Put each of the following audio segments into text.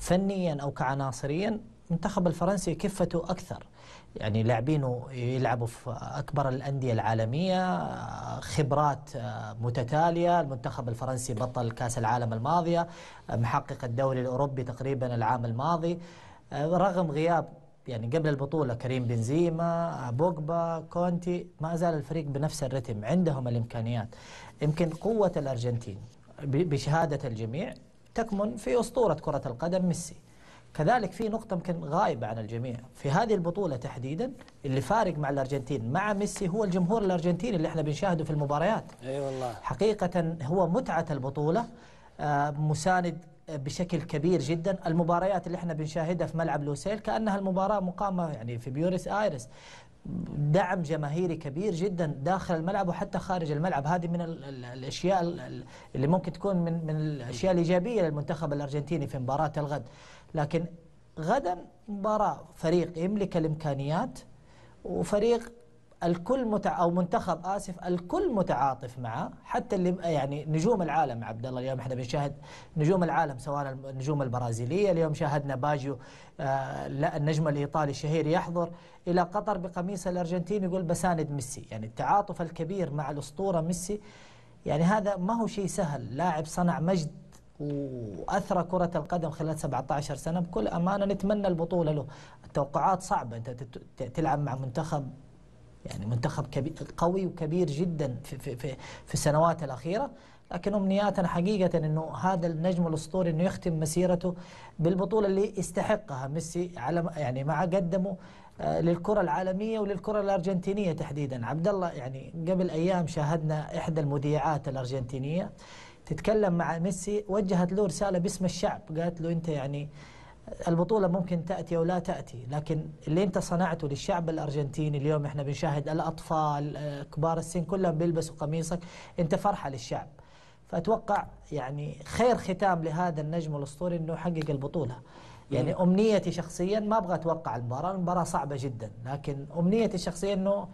فنيا أو كعناصريا المنتخب الفرنسي كفته أكثر، يعني لاعبينه يلعبوا في أكبر الأندية العالمية، خبرات متتالية. المنتخب الفرنسي بطل كأس العالم الماضية، محقق الدوري الأوروبي تقريبا العام الماضي، رغم غياب يعني قبل البطولة كريم بنزيما، بوجبا، كونتي، ما زال الفريق بنفس الرتم، عندهم الإمكانيات. يمكن قوة الأرجنتين بشهادة الجميع تكمن في أسطورة كرة القدم ميسي. كذلك في نقطة يمكن غايبة عن الجميع في هذه البطولة تحديدا، اللي فارق مع الأرجنتين مع ميسي هو الجمهور الأرجنتيني اللي احنا بنشاهده في المباريات. أي والله. حقيقة هو متعة البطولة، مساند بشكل كبير جدا. المباريات اللي احنا بنشاهدها في ملعب لوسيل كأنها المباراة مقامة يعني في بيونس آيرس، دعم جماهيري كبير جدا داخل الملعب وحتى خارج الملعب. هذه من الأشياء اللي ممكن تكون من الأشياء الإيجابية للمنتخب الأرجنتيني في مباراة الغد. لكن غدا مباراة فريق يملك الإمكانيات وفريق الكل أو منتخب آسف الكل متعاطف معه، حتى اللي يعني نجوم العالم. عبد الله اليوم احنا بنشاهد نجوم العالم، سواء النجوم البرازيلية، اليوم شاهدنا باجيو النجم الإيطالي الشهير يحضر إلى قطر بقميص الأرجنتين يقول بساند ميسي. يعني التعاطف الكبير مع الأسطورة ميسي، يعني هذا ما هو شيء سهل. لاعب صنع مجد وأثرى كرة القدم خلال 17 سنة، بكل أمانة نتمنى البطولة له. التوقعات صعبة، أنت تلعب مع منتخب يعني منتخب كبير قوي وكبير جدا في السنوات الأخيرة، لكن أمنياتنا حقيقة أنه هذا النجم الأسطوري أنه يختم مسيرته بالبطولة اللي يستحقها ميسي على يعني مع قدمه للكرة العالمية وللكرة الأرجنتينية تحديدا. عبد الله يعني قبل أيام شاهدنا إحدى المذيعات الأرجنتينية تتكلم مع ميسي، وجهت له رسالة باسم الشعب، قالت له أنت يعني البطولة ممكن تأتي أو لا تأتي، لكن اللي أنت صنعته للشعب الأرجنتيني اليوم إحنا بنشاهد الأطفال كبار السن كلهم بيلبسوا قميصك، أنت فرحة للشعب. فأتوقع يعني خير ختام لهذا النجم الأسطوري إنه يحقق البطولة. يعني أمنيتي شخصيا، ما أبغى أتوقع المباراة، المباراة صعبة جدا، لكن أمنيتي شخصيا إنه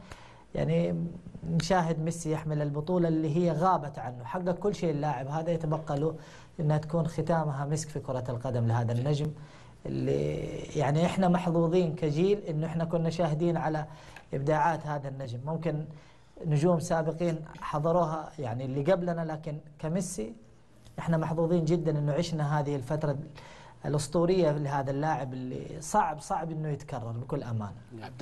يعني نشاهد ميسي يحمل البطولة اللي هي غابت عنه، حقق كل شيء اللاعب هذا، يتبقى له إنها تكون ختامها مسك في كرة القدم لهذا النجم اللي يعني احنا محظوظين كجيل انه احنا كنا شاهدين على ابداعات هذا النجم. ممكن نجوم سابقين حضروها يعني اللي قبلنا، لكن كميسي احنا محظوظين جدا انه عشنا هذه الفترة الأسطورية لهذا اللاعب اللي صعب انه يتكرر بكل أمانة.